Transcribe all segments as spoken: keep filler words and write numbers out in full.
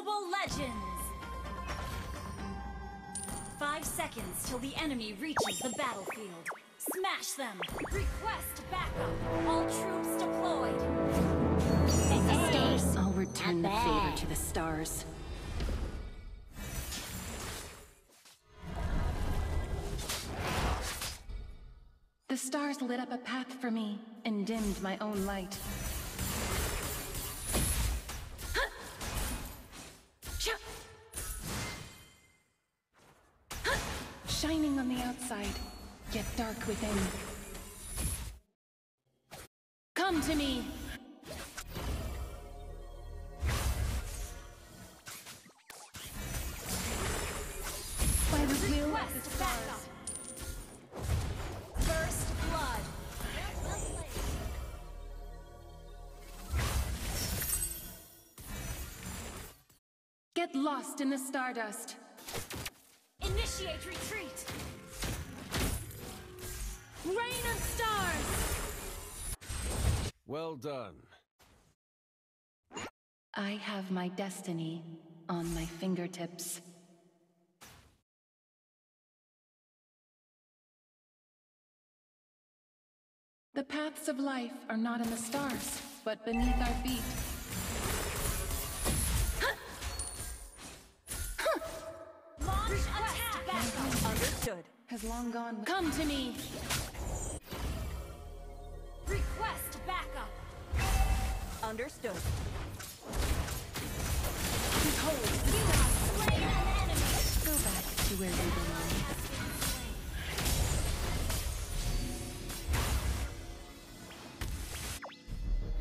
Mobile Legends! Five seconds till the enemy reaches the battlefield. Smash them! Request backup! All troops deployed! Thank the stars. I'll return the favor to the stars. The stars lit up a path for me and dimmed my own light. Shining on the outside, yet dark within. Come to me! By the will of the stars. First blood. Get lost in the stardust. Initiate retreat! Rain of stars! Well done. I have my destiny on my fingertips. The paths of life are not in the stars, but beneath our feet. Has long gone with Come to me! Request backup! Understood. Behold, you have slain an enemy! Go back to where they belong.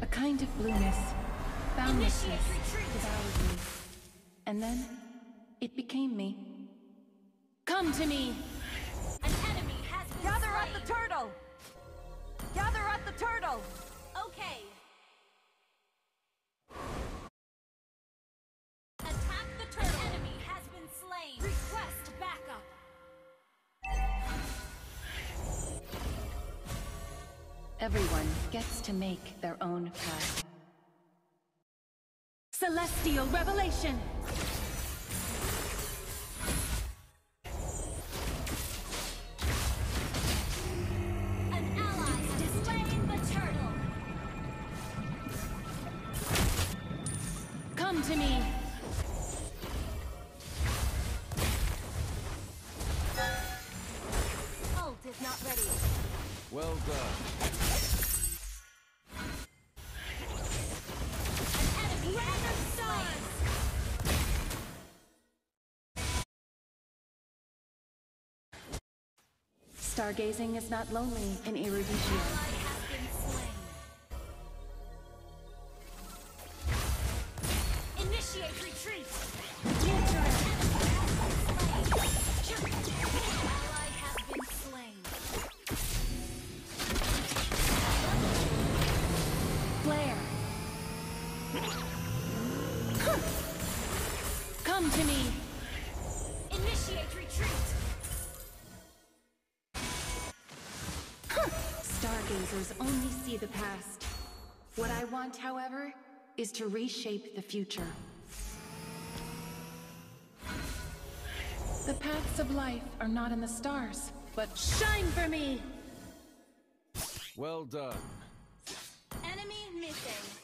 A kind of blueness, boundlessness, devoured me. And then, it became me. Come to me! An enemy has been Gather slain. Up the turtle! Gather up the turtle! Okay. Attack the turtle. An enemy has been slain. Request backup. Everyone gets to make their own path. Celestial revelation! To me. Ult is not ready. Well done. An enemy random stars. Stargazing is not lonely in Eruditio. Retreat! Flare! Come to me! Initiate retreat! Stargazers only see the past. What I want, however, is to reshape the future. The paths of life are not in the stars, but shine for me! Well done. Enemy missing.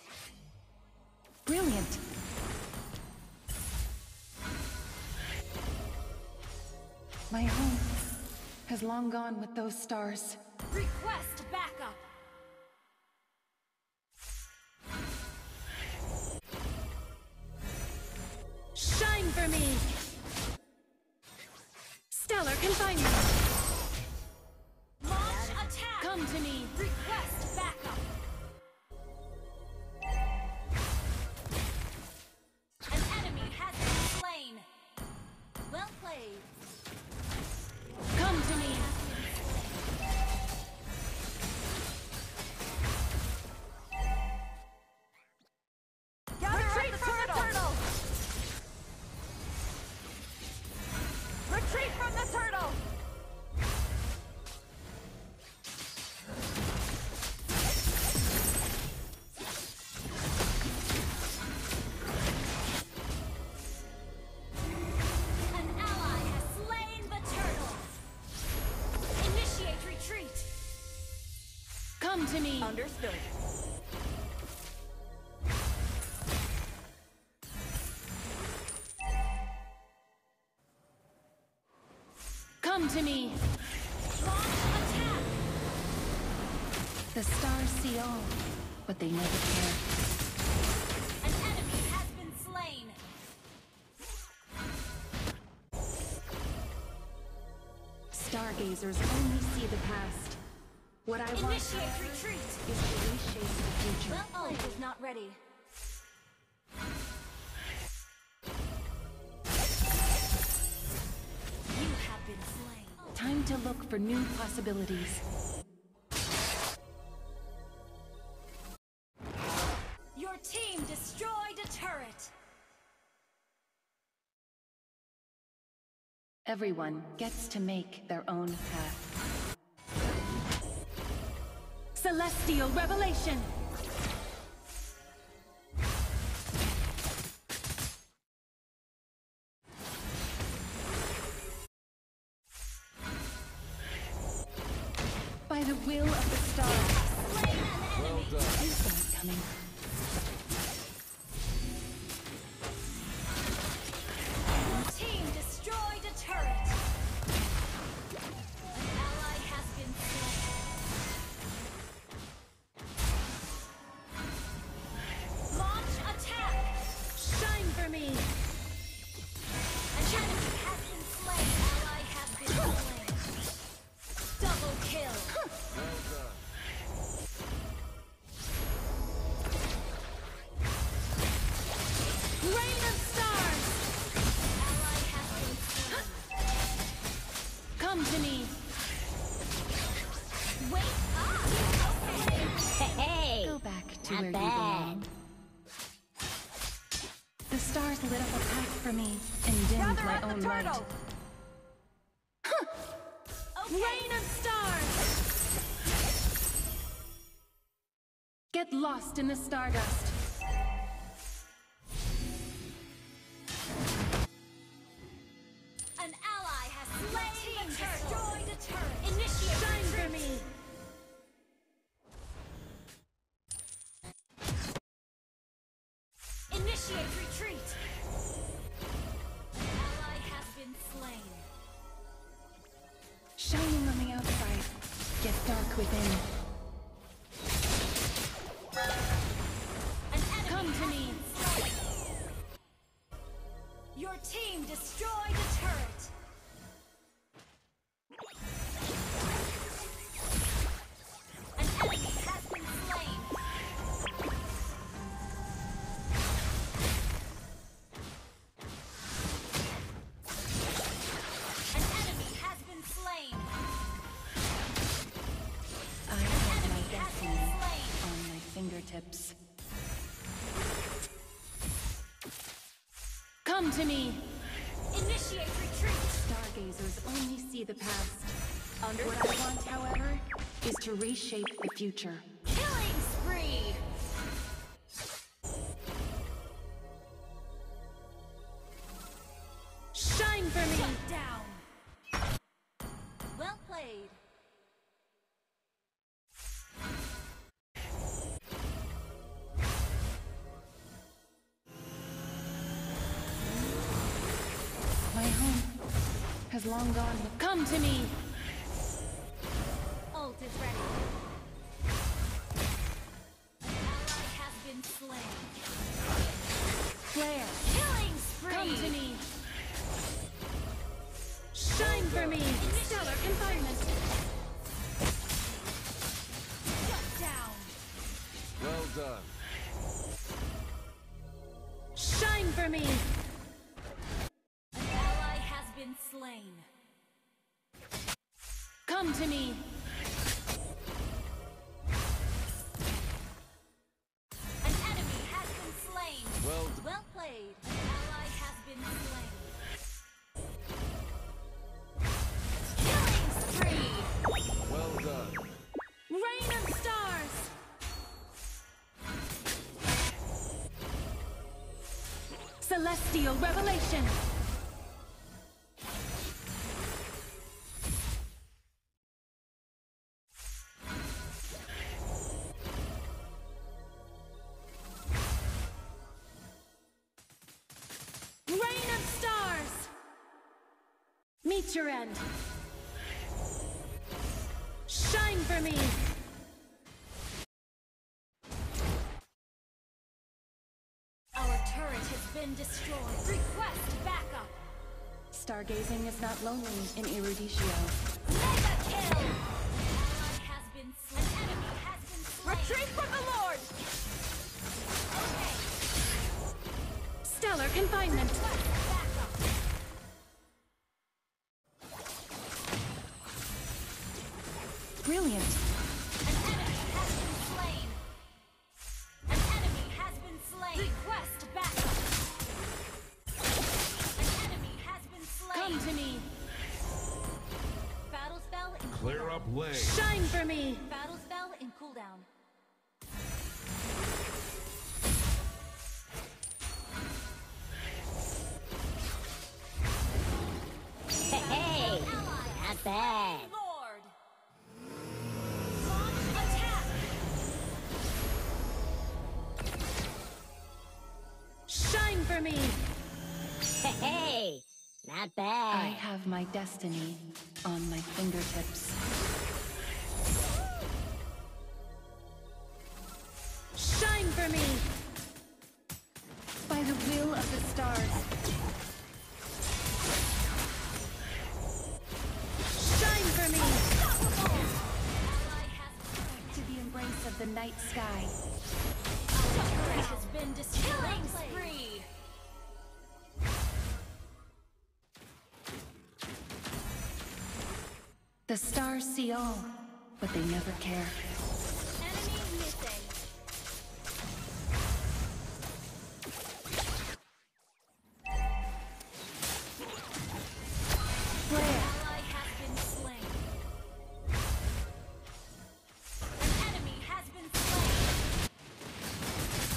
Brilliant. My home has long gone with those stars. Request backup! Shine for me! Stellar confinement! Launch attack! Come to me! Request backup! An enemy has been slain! Well played! Come to me! Gather up the turtle! turtle! Retreat from the turtle! to me. Understood. Come to me. Launch attack. The stars see all, but they never care. Stargazers only see the past. What I want is to reshape the future. Well, it is not ready. You have been slain. Time to look for new possibilities. Your team destroyed a turret. Everyone gets to make their own path. Celestial revelation! By the will of the stars. Slain an enemy! This one's coming. Get lost in the stardust. An ally has slain the turret. Destroyed the turret. Initiate shine for me. Initiate retreat. An ally has been slain. Shining on the outside, get dark within. Your team destroyed the turret! An enemy has been slain! An enemy has been slain! I have my destiny on my fingertips. Come to me! Initiate retreat! Stargazers only see the past. Understood. What I want, however, is to reshape the future. Killing spree! Shine for me! Shut down! Well played. Has long gone. Come to me. Ult is ready. An ally has been slain. Flare. Killing spree. Come to me. Shine for me. Stellar confinement. Shut down. Well done. Shine for me. Slain. Come to me. An enemy has been slain. Well, well played. An ally has been slain. Killing spree. Well done. Rain of stars. Celestial revelation. reach your end. Shine for me. Our turret has been destroyed. Request backup. Stargazing is not lonely in Eruditio. Mega kill! An enemy has been slain. Retreat from the Lord! Okay. Stellar confinement. Brilliant. An enemy has been slain. An enemy has been slain. Request backup. An enemy has been slain. Come to me. Battle spell in cooldown. Clear up lane. Shine for me. Battle spell in cooldown. Hey, hey. Not bad. For me. Hey, not bad. I have my destiny on my fingertips. Shine for me. By the will of the stars. Shine for me. To the embrace of the night sky. Our turret has been destroyed. Spree. The stars see all, but they never care. Enemy missing. Flare. Ally has been slain. An enemy has been slain.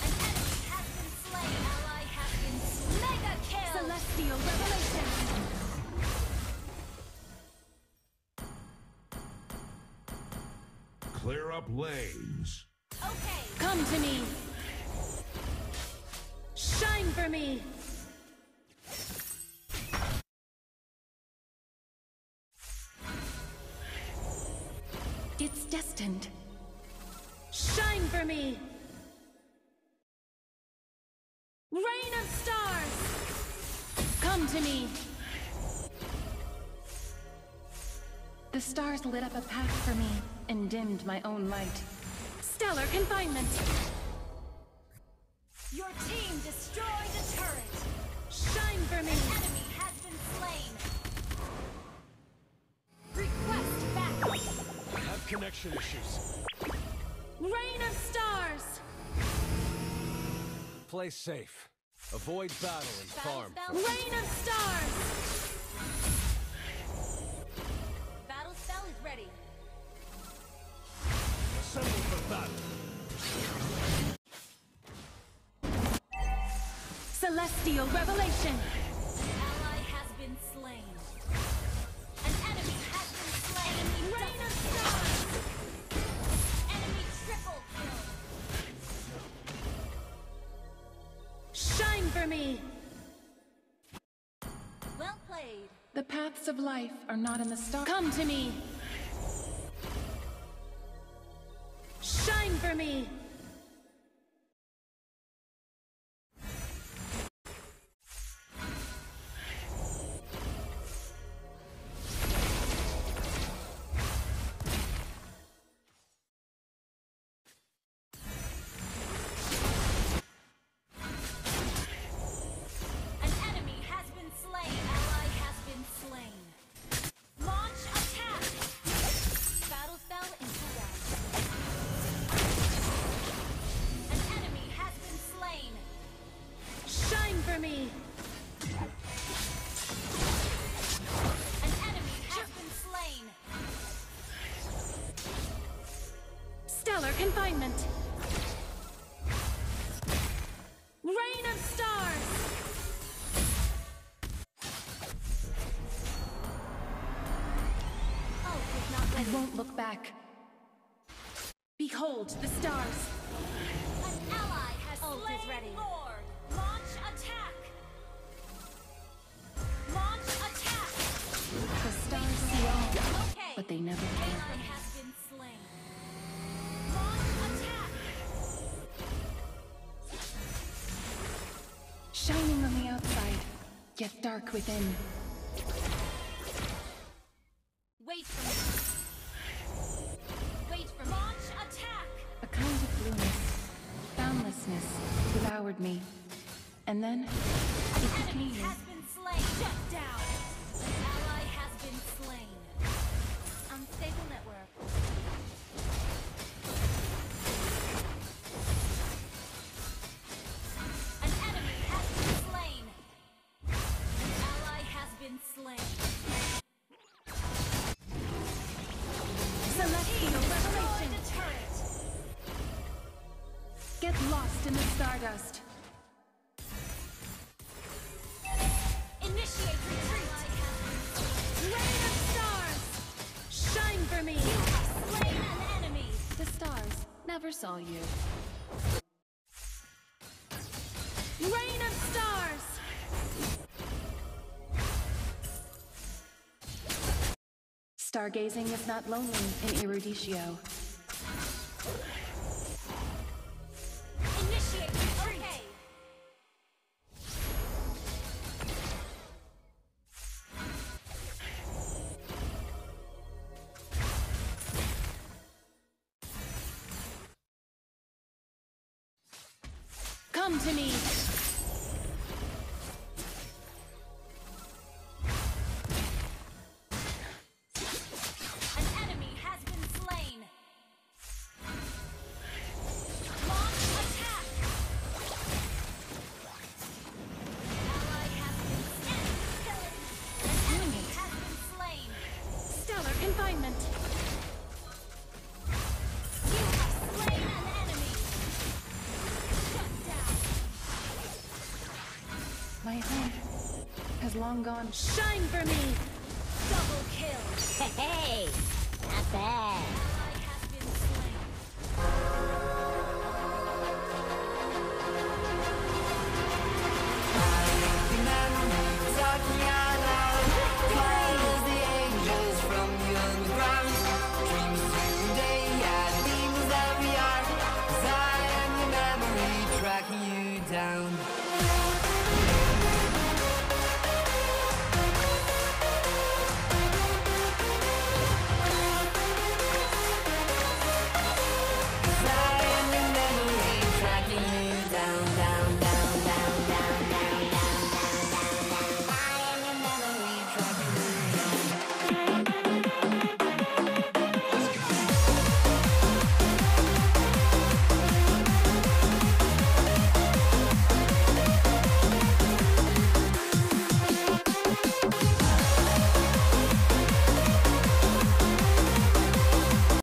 An enemy has been slain. Ally has been slain. Mega kill. Celestial revelation. Clear up lanes. Okay. Come to me. Shine for me. It's destined. Shine for me. Rain of stars. Come to me. The stars lit up a path for me and dimmed my own light. Stellar confinement! Your team destroyed the turret! Shine for me! An enemy has been slain! Request backup! I have connection issues. Rain of stars! Play safe. Avoid battle and farm. Rain of stars! Ready. Assemble for battle. Celestial revelation. An ally has been slain. An enemy has been slain. Rain of stars. Enemy triple kill. Shine for me. Well played. The paths of life are not in the stars. Come to me. Shine for me. Me. An enemy has been slain. Stellar confinement. Rain of stars. Oh, it's not ready. I won't look back. Behold the stars. An ally has Ult slain is ready. Lord. but they never came. Shining on the outside, yet dark within. Wait for me. Wait for launch attack. A kind of blueness, boundlessness, devoured me, and then it became. Enemy has been slain. Shut down. An ally has been slain. Unstable network. An enemy has been slain. An ally has been slain. Get lost in the stardust. Initiate retreat. Rain of stars. Shine for me. You have slain an enemy. The stars never saw you. Rain of stars. Stargazing is not lonely in Eruditio. Come to me! An enemy has been slain! Launch attack! Ally has been slain! An enemy has been slain! Stellar confinement! My home has long gone. Shine for me! Double kill! Hey, hey! Not bad!